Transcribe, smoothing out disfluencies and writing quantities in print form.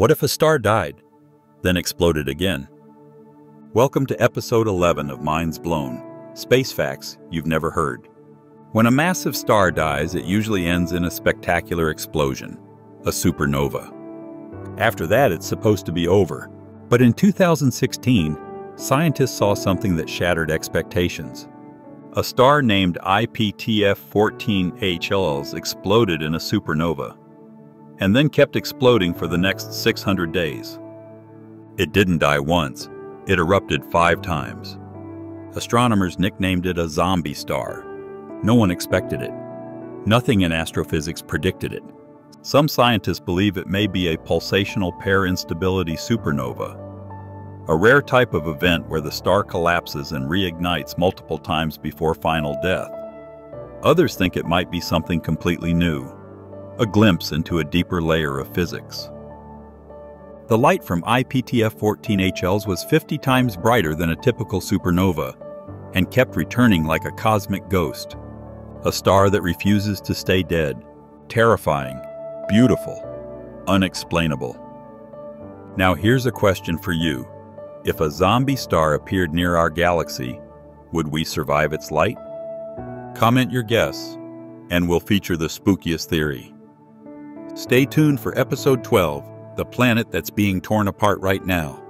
What if a star died, then exploded again? Welcome to episode 11 of Minds Blown, space facts you've never heard. When a massive star dies, it usually ends in a spectacular explosion, a supernova. After that, it's supposed to be over. But in 2016, scientists saw something that shattered expectations. A star named iPTF14hls exploded in a supernova, and then kept exploding for the next 600 days. It didn't die once, it erupted 5 times. Astronomers nicknamed it a zombie star. No one expected it. Nothing in astrophysics predicted it. Some scientists believe it may be a pulsational pair instability supernova, a rare type of event where the star collapses and reignites multiple times before final death. Others think it might be something completely new, a glimpse into a deeper layer of physics. The light from iPTF14hls was 50 times brighter than a typical supernova and kept returning like a cosmic ghost, a star that refuses to stay dead, terrifying, beautiful, unexplainable. Now here's a question for you. If a zombie star appeared near our galaxy, would we survive its light? Comment your guess, and we'll feature the spookiest theory. Stay tuned for episode 12, the planet that's being torn apart right now.